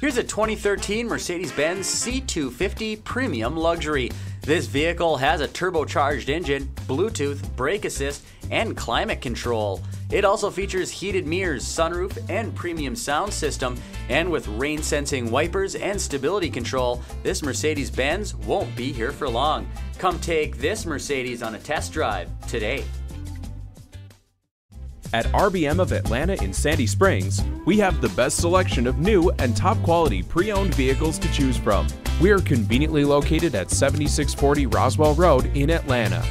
Here's a 2013 Mercedes-Benz C250 Premium Luxury. This vehicle has a turbocharged engine, Bluetooth, brake assist, and climate control. It also features heated mirrors, sunroof, and premium sound system. And with rain-sensing wipers and stability control, this Mercedes-Benz won't be here for long. Come take this Mercedes on a test drive today. At RBM of Atlanta in Sandy Springs, we have the best selection of new and top-quality pre-owned vehicles to choose from. We are conveniently located at 7640 Roswell Road in Atlanta.